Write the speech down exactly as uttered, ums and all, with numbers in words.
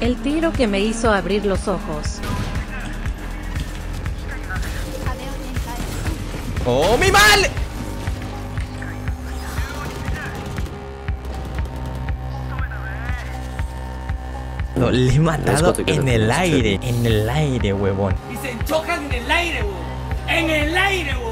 El tiro que me hizo abrir los ojos. ¡Oh, mi mal! Lo le he matado en el aire, en el aire, huevón. Y se chocan en el aire, huevón. En el aire, huevón.